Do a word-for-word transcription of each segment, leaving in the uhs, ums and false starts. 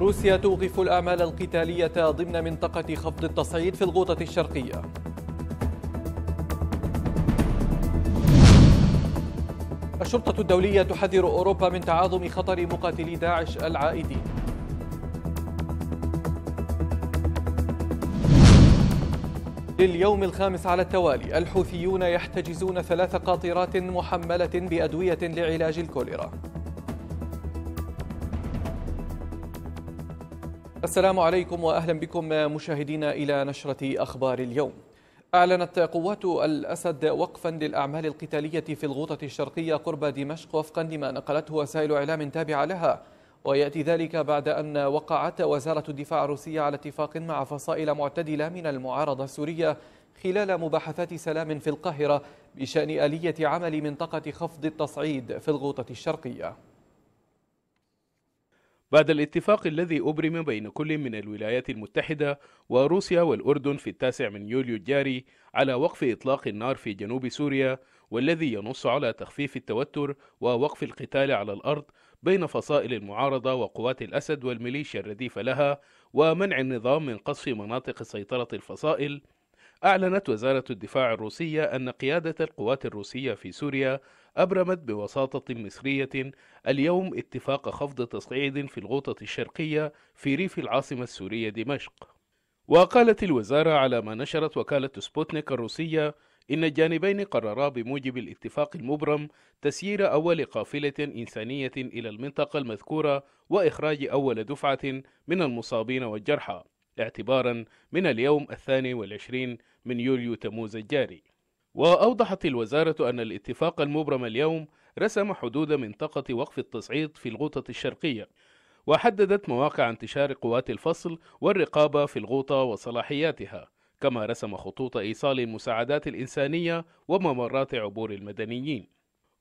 روسيا توقف الأعمال القتالية ضمن منطقة خفض التصعيد في الغوطة الشرقية. الشرطة الدولية تحذر أوروبا من تعاظم خطر مقاتلي داعش العائدين. لليوم الخامس على التوالي الحوثيون يحتجزون ثلاث قاطرات محملة بأدوية لعلاج الكوليرا. السلام عليكم وأهلا بكم مشاهدينا إلى نشرة أخبار اليوم. أعلنت قوات الأسد وقفا للأعمال القتالية في الغوطة الشرقية قرب دمشق وفقا لما نقلته وسائل إعلام تابعة لها، ويأتي ذلك بعد أن وقعت وزارة الدفاع الروسية على اتفاق مع فصائل معتدلة من المعارضة السورية خلال مباحثات سلام في القاهرة بشأن آلية عمل منطقة خفض التصعيد في الغوطة الشرقية. بعد الاتفاق الذي أبرم بين كل من الولايات المتحدة وروسيا والأردن في التاسع من يوليو الجاري على وقف إطلاق النار في جنوب سوريا، والذي ينص على تخفيف التوتر ووقف القتال على الأرض بين فصائل المعارضة وقوات الأسد والميليشيا الرديفة لها ومنع النظام من قصف مناطق سيطرة الفصائل، أعلنت وزارة الدفاع الروسية أن قيادة القوات الروسية في سوريا أبرمت بوساطة مصرية اليوم اتفاق خفض تصعيد في الغوطة الشرقية في ريف العاصمة السورية دمشق. وقالت الوزارة على ما نشرت وكالة سبوتنيك الروسية إن الجانبين قررا بموجب الاتفاق المبرم تسيير أول قافلة إنسانية إلى المنطقة المذكورة وإخراج أول دفعة من المصابين والجرحى اعتبارا من اليوم الثاني والعشرين من يوليو تموز الجاري. وأوضحت الوزارة أن الاتفاق المبرم اليوم رسم حدود منطقة وقف التصعيد في الغوطة الشرقية، وحددت مواقع انتشار قوات الفصل والرقابة في الغوطة وصلاحياتها، كما رسم خطوط إيصال المساعدات الإنسانية وممرات عبور المدنيين.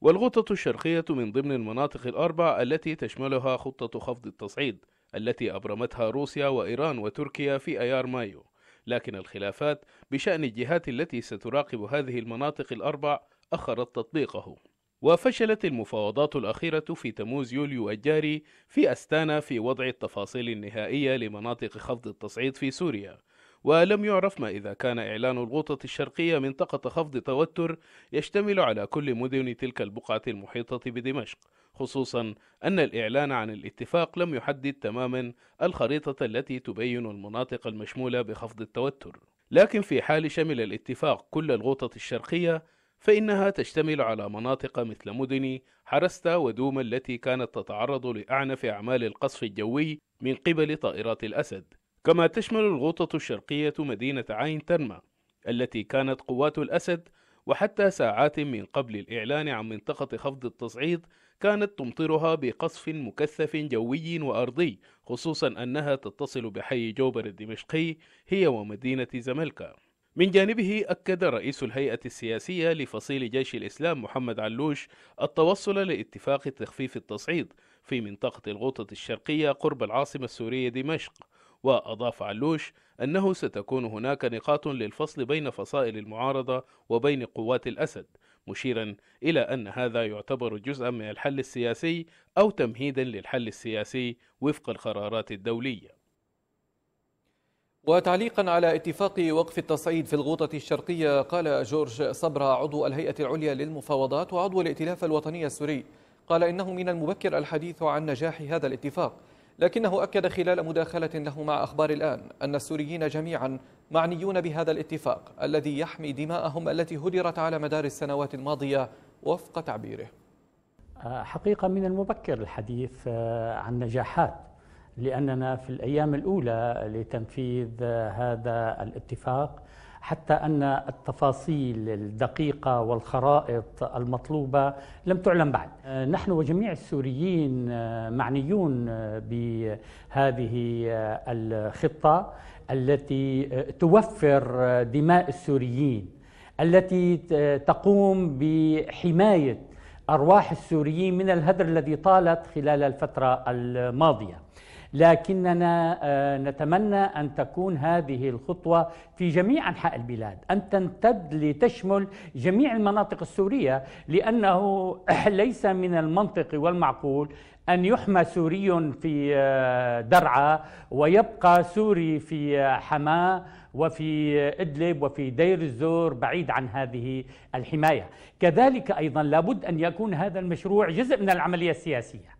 والغوطة الشرقية من ضمن المناطق الأربع التي تشملها خطة خفض التصعيد التي أبرمتها روسيا وإيران وتركيا في أيار مايو، لكن الخلافات بشأن الجهات التي ستراقب هذه المناطق الأربع أخرت تطبيقه. وفشلت المفاوضات الأخيرة في تموز يوليو الجاري في أستانا في وضع التفاصيل النهائية لمناطق خفض التصعيد في سوريا، ولم يعرف ما إذا كان إعلان الغوطة الشرقية منطقة خفض توتر يشتمل على كل مدن تلك البقعة المحيطة بدمشق، خصوصا أن الإعلان عن الاتفاق لم يحدد تماما الخريطة التي تبين المناطق المشمولة بخفض التوتر. لكن في حال شمل الاتفاق كل الغوطة الشرقية فإنها تشتمل على مناطق مثل مدن حرستا ودوما التي كانت تتعرض لأعنف أعمال القصف الجوي من قبل طائرات الأسد، كما تشمل الغوطة الشرقية مدينة عين ترمى التي كانت قوات الأسد وحتى ساعات من قبل الإعلان عن منطقة خفض التصعيد كانت تمطرها بقصف مكثف جوي وأرضي، خصوصا أنها تتصل بحي جوبر الدمشقي هي ومدينة زملكا. من جانبه أكد رئيس الهيئة السياسية لفصيل جيش الإسلام محمد علوش التوصل لاتفاق تخفيف التصعيد في منطقة الغوطة الشرقية قرب العاصمة السورية دمشق، وأضاف علوش أنه ستكون هناك نقاط للفصل بين فصائل المعارضة وبين قوات الأسد، مشيرا إلى أن هذا يعتبر جزءا من الحل السياسي أو تمهيدا للحل السياسي وفق القرارات الدولية. وتعليقا على اتفاق وقف التصعيد في الغوطة الشرقية، قال جورج صبرة عضو الهيئة العليا للمفاوضات وعضو الائتلاف الوطني السوري، قال إنه من المبكر الحديث عن نجاح هذا الاتفاق، لكنه أكد خلال مداخلة له مع أخبار الآن أن السوريين جميعا معنيون بهذا الاتفاق الذي يحمي دماءهم التي هدرت على مدار السنوات الماضية وفق تعبيره. حقيقة من المبكر الحديث عن نجاحات، لأننا في الأيام الأولى لتنفيذ هذا الاتفاق، حتى أن التفاصيل الدقيقة والخرائط المطلوبة لم تعلم بعد. نحن وجميع السوريين معنيون بهذه الخطة التي توفر دماء السوريين، التي تقوم بحماية أرواح السوريين من الهدر الذي طالت خلال الفترة الماضية. لكننا نتمنى أن تكون هذه الخطوة في جميع أنحاء البلاد، أن تمتد لتشمل جميع المناطق السورية، لأنه ليس من المنطقي والمعقول أن يحمى سوري في درعا ويبقى سوري في حماة وفي إدلب وفي دير الزور بعيد عن هذه الحماية. كذلك أيضا لابد أن يكون هذا المشروع جزء من العملية السياسية.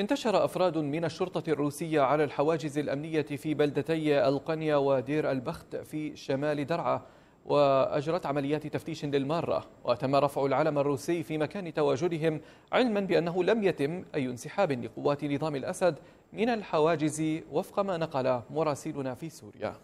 انتشر أفراد من الشرطة الروسية على الحواجز الأمنية في بلدتي القنية ودير البخت في شمال درعا، وأجرت عمليات تفتيش للمارة، وتم رفع العلم الروسي في مكان تواجدهم، علما بأنه لم يتم أي انسحاب لقوات نظام الأسد من الحواجز وفق ما نقل مراسلنا في سوريا.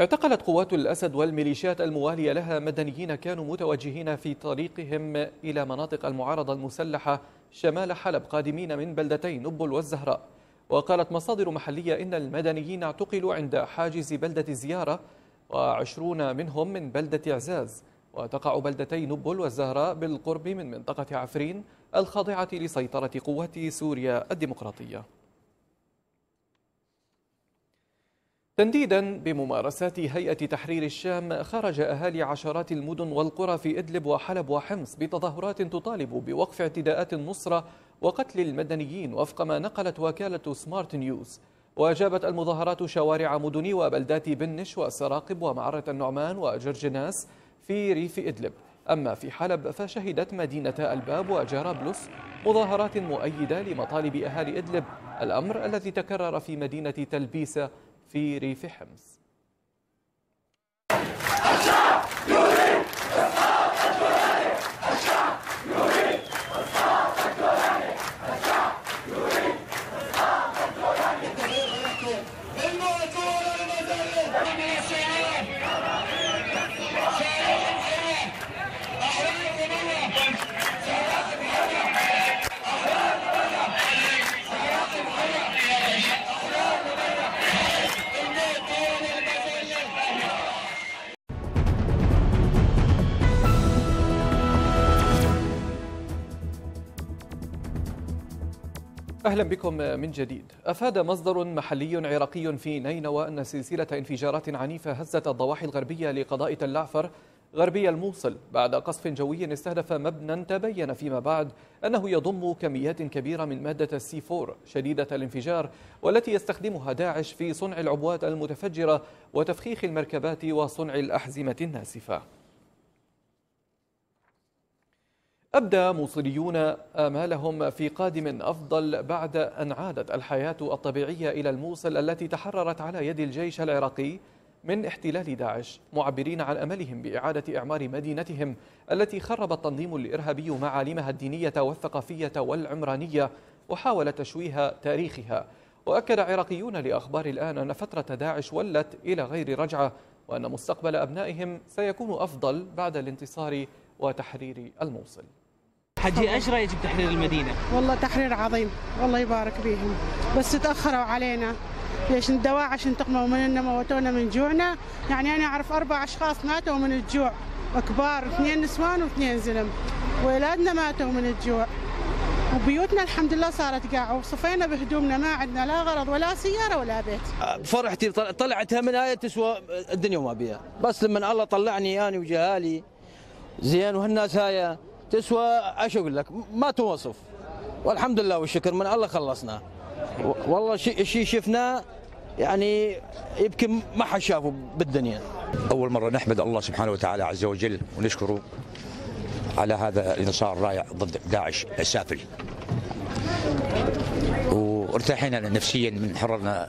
اعتقلت قوات الأسد والميليشيات الموالية لها مدنيين كانوا متوجهين في طريقهم إلى مناطق المعارضة المسلحة شمال حلب قادمين من بلدتي نبل والزهراء. وقالت مصادر محلية إن المدنيين اعتقلوا عند حاجز بلدة الزيارة وعشرون منهم من بلدة عزاز. وتقع بلدتي نبل والزهراء بالقرب من منطقة عفرين الخاضعة لسيطرة قوات سوريا الديمقراطية. تنديدا بممارسات هيئة تحرير الشام، خرج أهالي عشرات المدن والقرى في إدلب وحلب وحمص بتظاهرات تطالب بوقف اعتداءات النصرة وقتل المدنيين وفق ما نقلت وكالة سمارت نيوز. وأجابت المظاهرات شوارع مدن وبلدات بنش وسراقب ومعرة النعمان وجرجناس في ريف إدلب. أما في حلب فشهدت مدينة الباب وجرابلس مظاهرات مؤيدة لمطالب أهالي إدلب، الأمر الذي تكرر في مدينة تلبيسة في ريف حمص. أهلا بكم من جديد. أفاد مصدر محلي عراقي في نينوى أن سلسلة انفجارات عنيفة هزت الضواحي الغربية لقضاء تل عفر غربي الموصل بعد قصف جوي استهدف مبنى تبين فيما بعد أنه يضم كميات كبيرة من مادة السي أربعة شديدة الانفجار، والتي يستخدمها داعش في صنع العبوات المتفجرة وتفخيخ المركبات وصنع الأحزمة الناسفة. أبدى موصليون آمالهم في قادم أفضل بعد أن عادت الحياة الطبيعية إلى الموصل التي تحررت على يد الجيش العراقي من احتلال داعش، معبرين عن أملهم بإعادة إعمار مدينتهم التي خرب التنظيم الإرهابي معالمها الدينية والثقافية والعمرانية وحاول تشويه تاريخها. وأكد عراقيون لأخبار الآن أن فترة داعش ولت إلى غير رجعة، وأن مستقبل أبنائهم سيكون أفضل بعد الانتصار وتحرير الموصل. حجي ايش رايك بتحرير المدينه؟ والله تحرير عظيم، والله يبارك بيهم، بس تاخروا علينا. ليش الدواعش انتقموا مننا، موتونا من جوعنا، يعني انا اعرف اربع اشخاص ماتوا من الجوع، كبار، اثنين نسوان واثنين زلم، واولادنا ماتوا من الجوع، وبيوتنا الحمد لله صارت قاعه، وصفينا بهدومنا، ما عندنا لا غرض ولا سياره ولا بيت. فرحتي طلعتها من هاي تسوى الدنيا وما بيها، بس لما الله طلعني انا وجهالي زين وهالناس هاي تسوى ايش اقول لك، ما توصف. والحمد لله والشكر من الله خلصنا. والله شيء شي شفناه يعني يمكن ما حد شافه بالدنيا. اول مره نحمد الله سبحانه وتعالى عز وجل ونشكره على هذا الانتصار الرائع ضد داعش السافل. وارتحينا نفسيا من حررنا،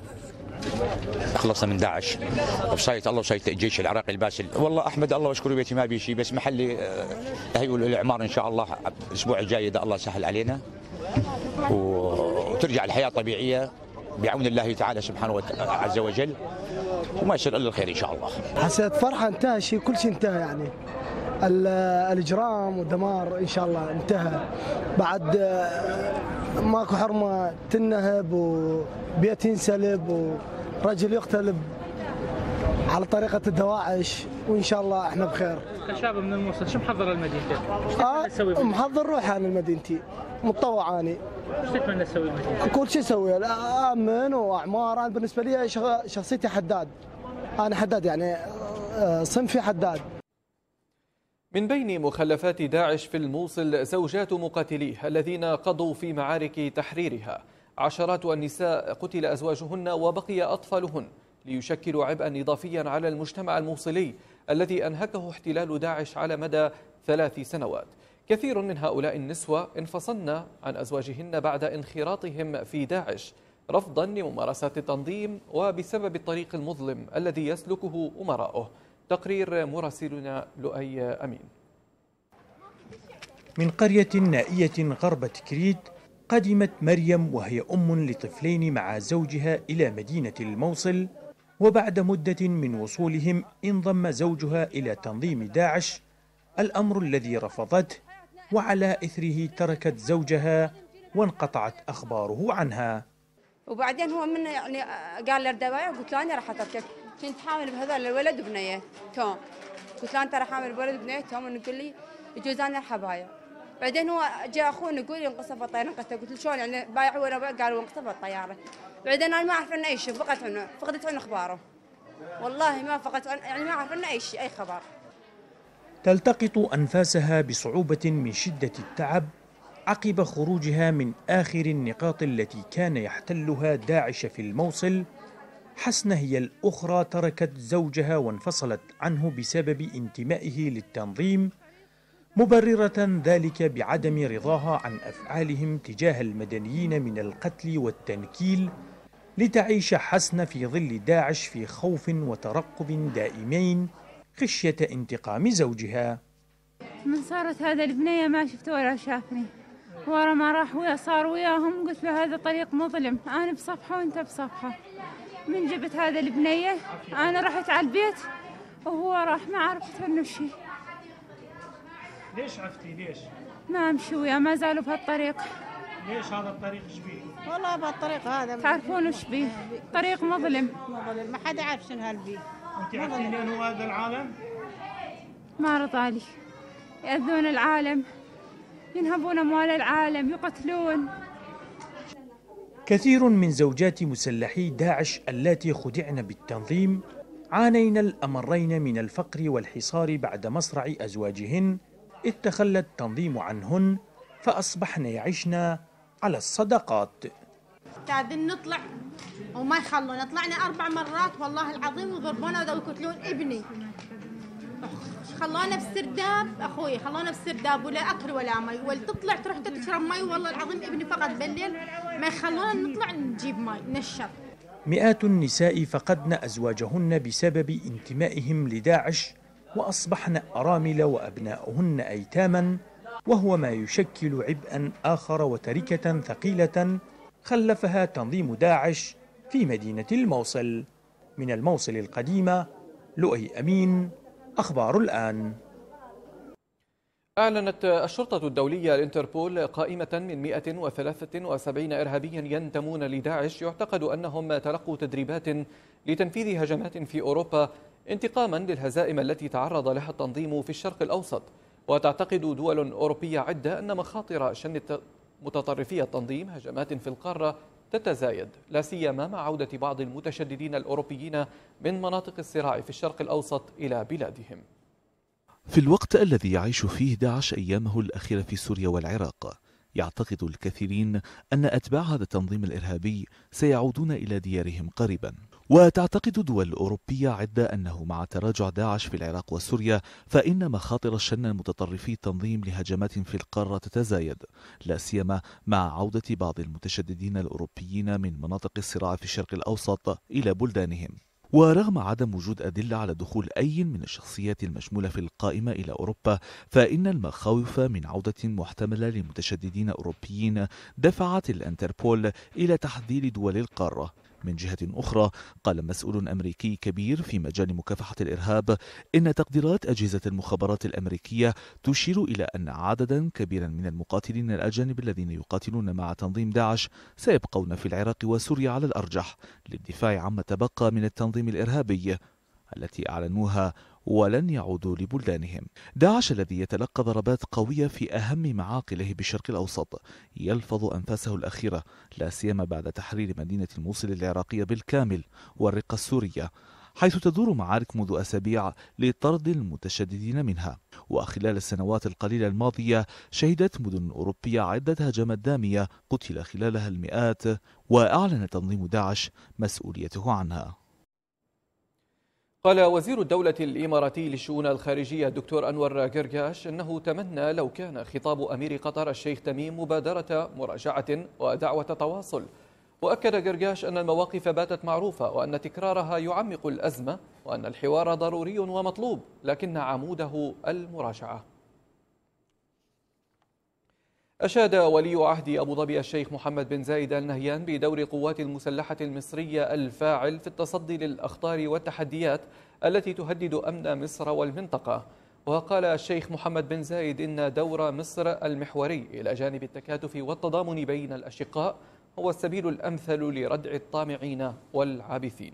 خلصنا من داعش بصاية الله وصاية الجيش العراقي الباسل. والله احمد الله واشكره، بيتي ما بي شيء، بس محلي هيئوا الاعمار ان شاء الله الاسبوع الجاي اذا الله سهل علينا، وترجع الحياه طبيعيه بعون الله تعالى سبحانه وتعالى عز وجل، وما يصير الا الخير ان شاء الله. حسيت فرحه، انتهى شيء، كل شيء انتهى، يعني الاجرام والدمار ان شاء الله انتهى. بعد ماكو حرمه تنهب وبيت ينسلب ورجل يقتل على طريقه الدواعش. وان شاء الله احنا بخير. كشاب من الموصل شو محضر لمدينتك؟ آه محضر روحي انا لمدينتي، متطوع اني. ايش تتمنى تسوي بمدينتك؟ كل شيء اسويه، امن واعمار. انا بالنسبه لي شخصيتي حداد. انا حداد يعني صنفي حداد. من بين مخلفات داعش في الموصل زوجات مقاتليه الذين قضوا في معارك تحريرها، عشرات النساء قتل أزواجهن وبقي أطفالهن، ليشكلوا عبئا إضافيا على المجتمع الموصلي الذي أنهكه احتلال داعش على مدى ثلاث سنوات. كثير من هؤلاء النسوة انفصلن عن أزواجهن بعد انخراطهم في داعش رفضا لممارسات التنظيم وبسبب الطريق المظلم الذي يسلكه أمراؤه. تقرير مراسلنا لؤي أمين. من قرية نائية غرب كريت قدمت مريم وهي أم لطفلين مع زوجها إلى مدينة الموصل، وبعد مدة من وصولهم انضم زوجها إلى تنظيم داعش، الأمر الذي رفضته وعلى إثره تركت زوجها وانقطعت أخباره عنها. وبعدين هو من يعني قال لي ردوايا، قلت له أنا راح أتركك، كنت حامل بهذا الولد وبنيه توم، قلت له أنت راح حامل بولد وبنيه توم، ونقول لي يجوز أنا الحباية. بعدين هو جاء اخونا يقول لي انقصف الطياره، انقصف. قلت له شلون يعني بايع ولا بايع؟ قالوا انقصف الطياره. بعدين انا ما اعرف عنه اي شيء، فقدت عنه فقدت عنه اخباره. والله ما فقدت يعني ما اعرف عنه اي شيء، اي خبر. تلتقط انفاسها بصعوبه من شده التعب عقب خروجها من اخر النقاط التي كان يحتلها داعش في الموصل. حسن هي الاخرى تركت زوجها وانفصلت عنه بسبب انتمائه للتنظيم، مبررة ذلك بعدم رضاها عن أفعالهم تجاه المدنيين من القتل والتنكيل، لتعيش حسن في ظل داعش في خوف وترقب دائمين خشية انتقام زوجها. من صارت هذا البنية ما شفته ولا شافني، ورا ما راح ويا صار وياهم، قلت له هذا طريق مظلم، أنا بصفحة وأنت بصفحة. من جبت هذا البنية أنا رحت على البيت وهو راح، ما عرفت عنه شيء. ليش عفتي؟ ليش؟ ما امشي وياه، ما زالوا بهالطريق. ليش هذا الطريق ايش بيه؟ والله بهالطريق هذا تعرفون ايش بيه؟ طريق مظلم. مظلم ما حد عارف شنو هالبيه. انت عرفتي لين هو هذا العالم؟ ما رضالي. يأذون العالم، ينهبون اموال العالم، يقتلون. كثير من زوجات مسلحي داعش اللاتي خدعن بالتنظيم عانين الامرين من الفقر والحصار بعد مصرع ازواجهن، إذ تخلى التنظيم عنهن فأصبحن يعيشن على الصدقات. تعبين نطلع وما يخلونا، طلعنا أربع مرات والله العظيم، وضربونا وقتلون ابني، خلونا بسرداب أخوي، خلونا بسرداب ولا أكل ولا مي، ولتطلع تروح تشرب مي. والله العظيم ابني فقط بالليل ما يخلونا نطلع نجيب مي نشرب. مئات النساء فقدن أزواجهن بسبب انتمائهم لداعش، وأصبحن أرامل وأبناؤهن أيتاما، وهو ما يشكل عبئا آخر وتركة ثقيلة خلفها تنظيم داعش في مدينة الموصل. من الموصل القديمة، لؤي أمين، أخبار الآن. أعلنت الشرطة الدولية الانتربول قائمة من مئة وثلاثة وسبعين إرهابيا ينتمون لداعش، يعتقد أنهم تلقوا تدريبات لتنفيذ هجمات في أوروبا انتقاما للهزائم التي تعرض لها التنظيم في الشرق الأوسط. وتعتقد دول أوروبية عدة أن مخاطر شن متطرفي التنظيم هجمات في القارة تتزايد، لا سيما مع عودة بعض المتشددين الأوروبيين من مناطق الصراع في الشرق الأوسط إلى بلادهم. في الوقت الذي يعيش فيه داعش أيامه الأخيرة في سوريا والعراق، يعتقد الكثيرين أن أتباع هذا التنظيم الإرهابي سيعودون إلى ديارهم قريبا. وتعتقد دول أوروبية عدة أنه مع تراجع داعش في العراق وسوريا فإن مخاطر الشن المتطرفي التنظيم لهجمات في القارة تتزايد، لا سيما مع عودة بعض المتشددين الأوروبيين من مناطق الصراع في الشرق الأوسط إلى بلدانهم. ورغم عدم وجود أدلة على دخول أي من الشخصيات المشمولة في القائمة إلى أوروبا، فإن المخاوف من عودة محتملة لمتشددين أوروبيين دفعت الانتربول إلى تحذير دول القارة. من جهة أخرى، قال مسؤول أمريكي كبير في مجال مكافحة الإرهاب إن تقديرات أجهزة المخابرات الأمريكية تشير إلى أن عددا كبيرا من المقاتلين الأجانب الذين يقاتلون مع تنظيم داعش سيبقون في العراق وسوريا على الأرجح للدفاع عما تبقى من التنظيم الإرهابي التي أعلنوها ولن يعودوا لبلدانهم. داعش الذي يتلقى ضربات قوية في أهم معاقله بالشرق الأوسط يلفظ أنفاسه الأخيرة، لا سيما بعد تحرير مدينة الموصل العراقية بالكامل والرقة السورية، حيث تدور معارك منذ أسابيع لطرد المتشددين منها. وخلال السنوات القليلة الماضية شهدت مدن أوروبية عدة هجمات دامية قتل خلالها المئات، وأعلن تنظيم داعش مسؤوليته عنها. قال وزير الدولة الإماراتي للشؤون الخارجية الدكتور أنور غرغاش أنه تمنى لو كان خطاب أمير قطر الشيخ تميم مبادرة مراجعة ودعوة تواصل. وأكد غرغاش أن المواقف باتت معروفة وأن تكرارها يعمق الأزمة، وأن الحوار ضروري ومطلوب لكن عموده المراجعة. أشاد ولي عهد أبو ظبي الشيخ محمد بن زايد آل نهيان بدور القوات المسلحة المصرية الفاعل في التصدي للأخطار والتحديات التي تهدد أمن مصر والمنطقة. وقال الشيخ محمد بن زايد إن دور مصر المحوري إلى جانب التكاتف والتضامن بين الأشقاء هو السبيل الأمثل لردع الطامعين والعابثين.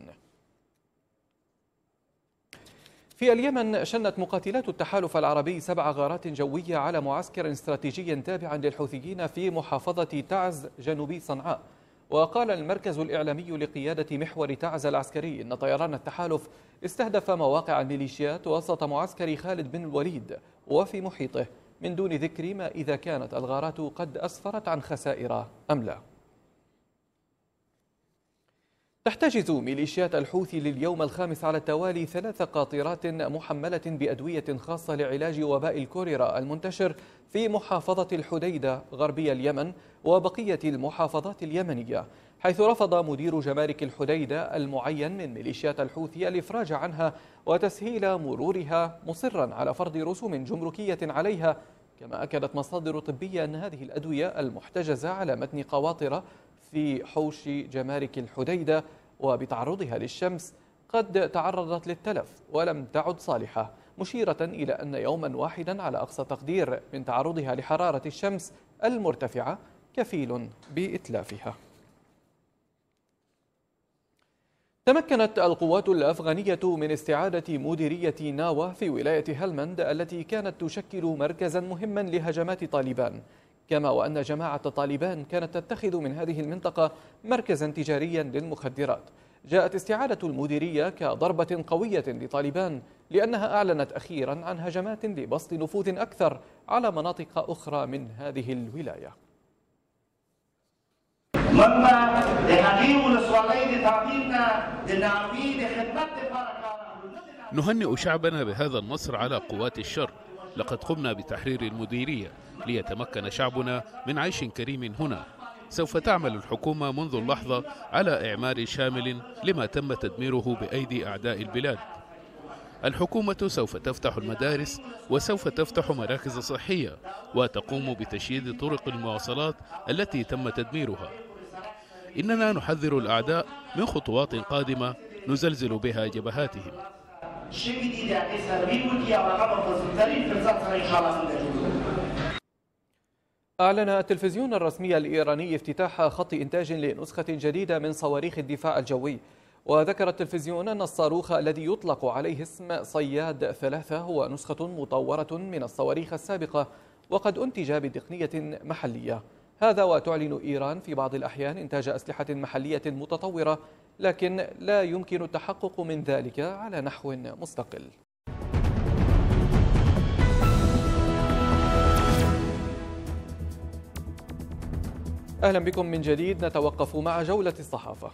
في اليمن شنت مقاتلات التحالف العربي سبع غارات جوية على معسكر استراتيجي تابع للحوثيين في محافظة تعز جنوب صنعاء. وقال المركز الإعلامي لقيادة محور تعز العسكري إن طيران التحالف استهدف مواقع الميليشيات وسط معسكر خالد بن الوليد وفي محيطه، من دون ذكر ما إذا كانت الغارات قد أسفرت عن خسائر أم لا. تحتجز ميليشيات الحوثي لليوم الخامس على التوالي ثلاث قاطرات محملة بأدوية خاصة لعلاج وباء الكوليرا المنتشر في محافظة الحديدة غربي اليمن وبقية المحافظات اليمنية، حيث رفض مدير جمارك الحديدة المعين من ميليشيات الحوثي الإفراج عنها وتسهيل مرورها، مصرا على فرض رسوم جمركية عليها. كما أكدت مصادر طبية أن هذه الأدوية المحتجزة على متن قواطر في حوش جمارك الحديدة وبتعرضها للشمس قد تعرضت للتلف ولم تعد صالحة، مشيرة إلى أن يوما واحدا على أقصى تقدير من تعرضها لحرارة الشمس المرتفعة كفيل بإتلافها. تمكنت القوات الأفغانية من استعادة مديرية ناوة في ولاية هلمند التي كانت تشكل مركزا مهما لهجمات طالبان، كما وأن جماعة طالبان كانت تتخذ من هذه المنطقة مركزا تجاريا للمخدرات. جاءت استعادة المديرية كضربة قوية لطالبان، لأنها أعلنت أخيرا عن هجمات لبسط نفوذ أكثر على مناطق أخرى من هذه الولاية. نهنئ شعبنا بهذا النصر على قوات الشر. لقد قمنا بتحرير المديرية ليتمكن شعبنا من عيش كريم هنا. سوف تعمل الحكومة منذ اللحظة على إعمار شامل لما تم تدميره بأيدي أعداء البلاد. الحكومة سوف تفتح المدارس وسوف تفتح مراكز صحية وتقوم بتشييد طرق المواصلات التي تم تدميرها. إننا نحذر الأعداء من خطوات قادمة نزلزل بها جبهاتهم. أعلن التلفزيون الرسمي الإيراني افتتاح خط إنتاج لنسخة جديدة من صواريخ الدفاع الجوي. وذكر التلفزيون أن الصاروخ الذي يطلق عليه اسم صياد ثلاثة هو نسخة مطورة من الصواريخ السابقة وقد أنتج بتقنية محلية. هذا وتعلن إيران في بعض الأحيان إنتاج أسلحة محلية متطورة، لكن لا يمكن التحقق من ذلك على نحو مستقل. أهلا بكم من جديد. نتوقف مع جولة الصحافة.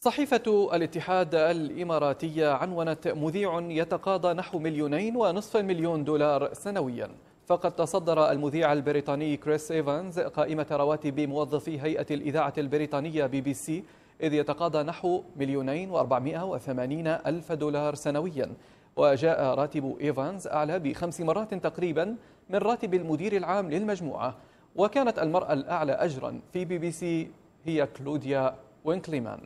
صحيفة الاتحاد الإماراتية عنونت مذيع يتقاضى نحو مليونين ونصف مليون دولار سنويا. فقد تصدر المذيع البريطاني كريس إيفانز قائمة رواتب موظفي هيئة الإذاعة البريطانية بي بي سي، إذ يتقاضى نحو مليونين وأربعمائة وثمانين ألف دولار سنويا. وجاء راتب إيفانز أعلى بخمس مرات تقريبا من راتب المدير العام للمجموعة. وكانت المرأة الأعلى أجرا في بي بي سي هي كلوديا وينكلمان.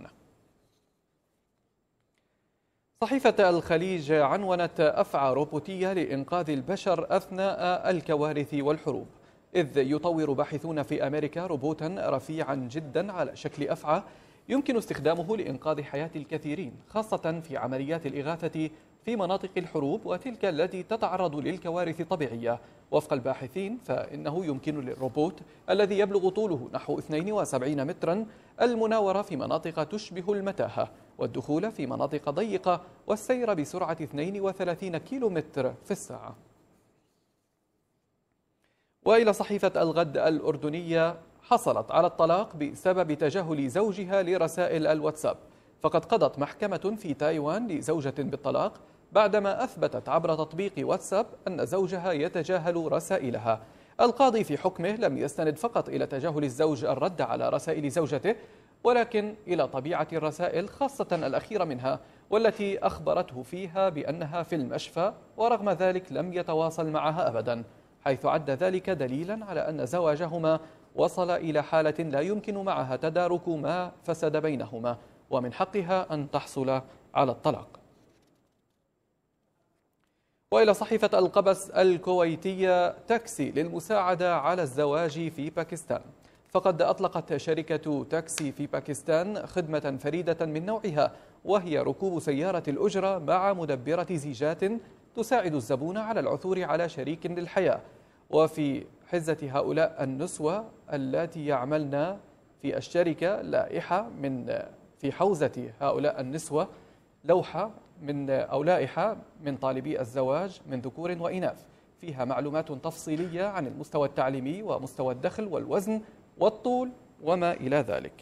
صحيفة الخليج عنونت أفعى روبوتية لإنقاذ البشر أثناء الكوارث والحروب، إذ يطور باحثون في أمريكا روبوتا رفيعا جدا على شكل أفعى يمكن استخدامه لإنقاذ حياة الكثيرين، خاصة في عمليات الإغاثة في مناطق الحروب وتلك التي تتعرض للكوارث الطبيعية. وفق الباحثين فإنه يمكن للروبوت الذي يبلغ طوله نحو اثنين وسبعين مترا المناورة في مناطق تشبه المتاهة والدخول في مناطق ضيقة والسير بسرعة اثنين وثلاثين كيلومتر في الساعة. وإلى صحيفة الغد الأردنية، حصلت على الطلاق بسبب تجاهل زوجها لرسائل الواتساب، فقد قضت محكمة في تايوان لزوجة بالطلاق بعدما أثبتت عبر تطبيق واتساب أن زوجها يتجاهل رسائلها. القاضي في حكمه لم يستند فقط إلى تجاهل الزوج الرد على رسائل زوجته، ولكن إلى طبيعة الرسائل خاصة الأخيرة منها والتي أخبرته فيها بأنها في المشفى، ورغم ذلك لم يتواصل معها أبدا، حيث عد ذلك دليلا على أن زواجهما وصل إلى حالة لا يمكن معها تدارك ما فسد بينهما، ومن حقها أن تحصل على الطلاق. وإلى صحيفة القبس الكويتية، تاكسي للمساعدة على الزواج في باكستان، فقد أطلقت شركة تاكسي في باكستان خدمة فريدة من نوعها، وهي ركوب سيارة الأجرة مع مدبرة زيجات تساعد الزبون على العثور على شريك للحياة. وفي حزة هؤلاء النسوة التي يعملن في الشركة لائحة من في حوزة هؤلاء النسوة لوحة من أو لائحة من طالبي الزواج من ذكور وإناث، فيها معلومات تفصيلية عن المستوى التعليمي ومستوى الدخل والوزن والطول وما إلى ذلك.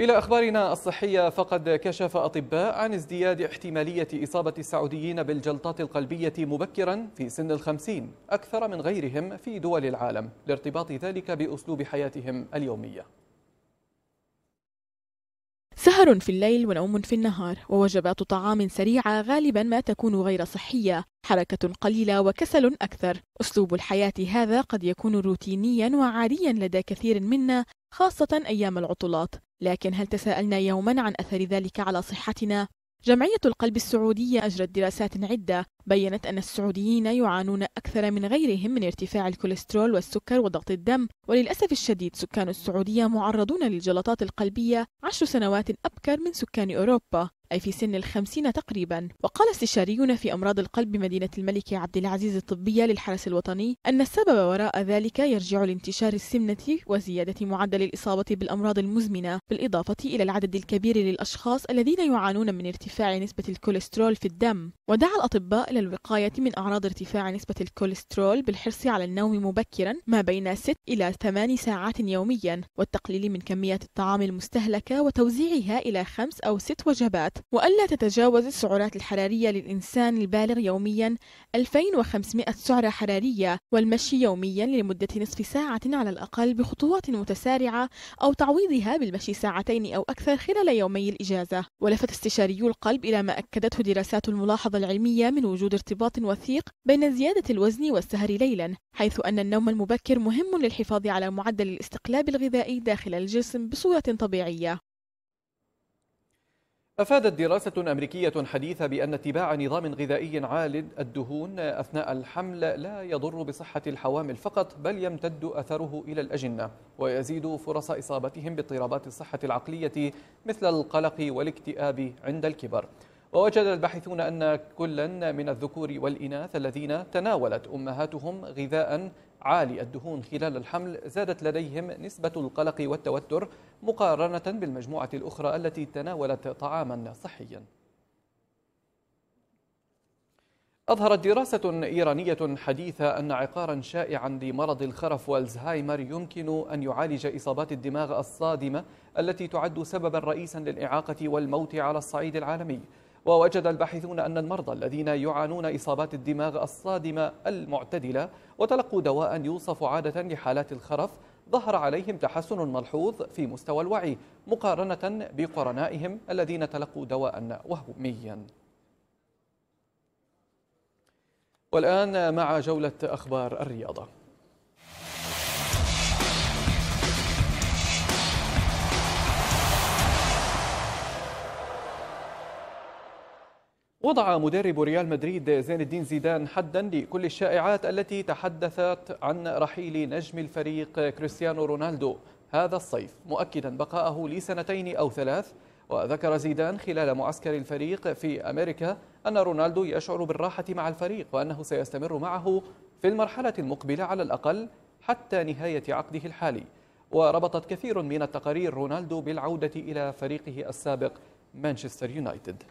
إلى أخبارنا الصحية، فقد كشف أطباء عن ازدياد احتمالية إصابة السعوديين بالجلطات القلبية مبكرا في سن الخمسين أكثر من غيرهم في دول العالم، لارتباط ذلك بأسلوب حياتهم اليومية. سهر في الليل ونوم في النهار ووجبات طعام سريعة غالبا ما تكون غير صحية، حركة قليلة وكسل أكثر. أسلوب الحياة هذا قد يكون روتينيا وعاديا لدى كثير منا، خاصة أيام العطلات، لكن هل تساءلنا يوما عن أثر ذلك على صحتنا؟ جمعية القلب السعودية أجرت دراسات عدة بيّنت أن السعوديين يعانون أكثر من غيرهم من ارتفاع الكوليسترول والسكر وضغط الدم، وللأسف الشديد سكان السعودية معرضون للجلطات القلبية عشر سنوات أبكر من سكان أوروبا، أي في سن الخمسين تقريبا. وقال استشاريون في أمراض القلب بمدينة الملك عبد العزيز الطبية للحرس الوطني أن السبب وراء ذلك يرجع لانتشار السمنة وزيادة معدل الإصابة بالأمراض المزمنة، بالإضافة إلى العدد الكبير للأشخاص الذين يعانون من ارتفاع نسبة الكوليسترول في الدم. ودعا الأطباء إلى الوقاية من أعراض ارتفاع نسبة الكوليسترول بالحرص على النوم مبكرا ما بين ست إلى ثمان ساعات يوميا، والتقليل من كمية الطعام المستهلكة وتوزيعها إلى خمس أو ست وجبات، وألا تتجاوز السعرات الحرارية للإنسان البالغ يوميا ألفين وخمسمائة سعرة حرارية، والمشي يوميا لمدة نصف ساعة على الأقل بخطوات متسارعة أو تعويضها بالمشي ساعتين أو أكثر خلال يومي الإجازة. ولفت استشاريو القلب إلى ما أكدته دراسات الملاحظة العلمية من وجود ارتباط وثيق بين زيادة الوزن والسهر ليلا، حيث أن النوم المبكر مهم للحفاظ على معدل الاستقلاب الغذائي داخل الجسم بصورة طبيعية. أفادت دراسة أمريكية حديثة بأن اتباع نظام غذائي عال الدهون أثناء الحمل لا يضر بصحة الحوامل فقط، بل يمتد أثره إلى الأجنة ويزيد فرص إصابتهم باضطرابات الصحة العقلية مثل القلق والاكتئاب عند الكبر. ووجد الباحثون أن كلا من الذكور والإناث الذين تناولت أمهاتهم غذاء عالي الدهون خلال الحمل زادت لديهم نسبة القلق والتوتر مقارنة بالمجموعة الأخرى التي تناولت طعاما صحيا. أظهرت دراسة إيرانية حديثة أن عقارا شائعا لمرض الخرف والزهايمر يمكن أن يعالج إصابات الدماغ الصادمة التي تعد سببا رئيسا للإعاقة والموت على الصعيد العالمي. ووجد الباحثون أن المرضى الذين يعانون إصابات الدماغ الصادمة المعتدلة وتلقوا دواء يوصف عادة لحالات الخرف ظهر عليهم تحسن ملحوظ في مستوى الوعي مقارنة بقرنائهم الذين تلقوا دواء وهميا. والآن مع جولة أخبار الرياضة. وضع مدرب ريال مدريد زين الدين زيدان حدا لكل الشائعات التي تحدثت عن رحيل نجم الفريق كريستيانو رونالدو هذا الصيف، مؤكدا بقائه لسنتين أو ثلاث. وذكر زيدان خلال معسكر الفريق في أمريكا أن رونالدو يشعر بالراحة مع الفريق وأنه سيستمر معه في المرحلة المقبلة على الأقل حتى نهاية عقده الحالي. وربطت كثير من التقارير رونالدو بالعودة إلى فريقه السابق مانشستر يونايتد.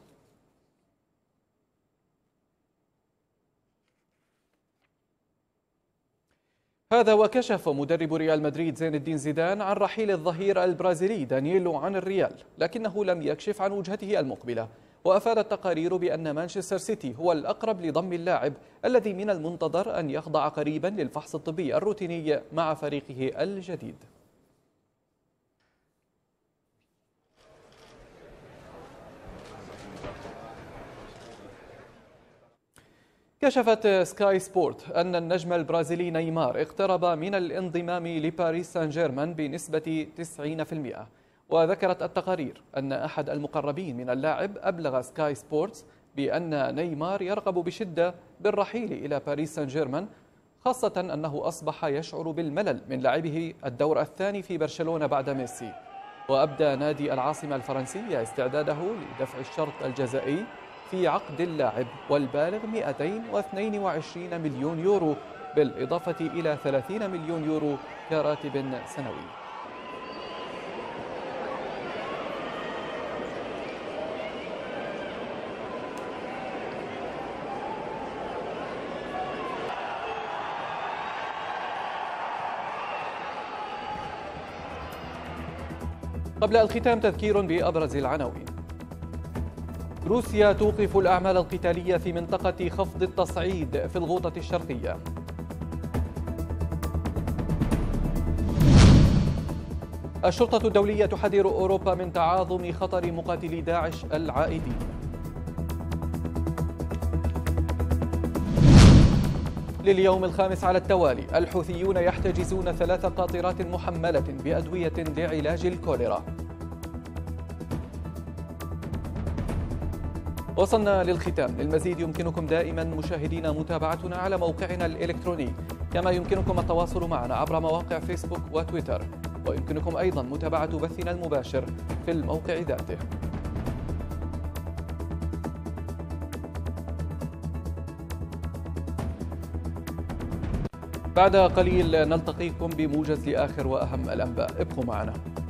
هذا وكشف مدرب ريال مدريد زين الدين زيدان عن رحيل الظهير البرازيلي دانييلو عن الريال، لكنه لم يكشف عن وجهته المقبلة. وأفادت تقارير بأن مانشستر سيتي هو الأقرب لضم اللاعب الذي من المنتظر أن يخضع قريبا للفحص الطبي الروتيني مع فريقه الجديد. كشفت سكاي سبورت أن النجم البرازيلي نيمار اقترب من الانضمام لباريس سان جيرمان بنسبة تسعين بالمئة. وذكرت التقارير أن أحد المقربين من اللاعب أبلغ سكاي سبورتس بأن نيمار يرغب بشدة بالرحيل إلى باريس سان جيرمان، خاصة أنه أصبح يشعر بالملل من لعبه الدور الثاني في برشلونة بعد ميسي. وأبدى نادي العاصمة الفرنسية استعداده لدفع الشرط الجزائي في عقد اللاعب والبالغ مئتين واثنين وعشرين مليون يورو، بالإضافة إلى ثلاثين مليون يورو كراتب سنوي. قبل الختام تذكير بأبرز العناوين. روسيا توقف الأعمال القتالية في منطقة خفض التصعيد في الغوطة الشرقية. الشرطة الدولية تحذر أوروبا من تعاظم خطر مقاتلي داعش العائدين. لليوم الخامس على التوالي الحوثيون يحتجزون ثلاث قاطرات محملة بأدوية لعلاج الكوليرا. وصلنا للختام. للمزيد يمكنكم دائما مشاهدينا متابعتنا على موقعنا الإلكتروني، كما يمكنكم التواصل معنا عبر مواقع فيسبوك وتويتر، ويمكنكم أيضا متابعة بثنا المباشر في الموقع ذاته. بعد قليل نلتقيكم بموجز لآخر وأهم الأنباء، ابقوا معنا.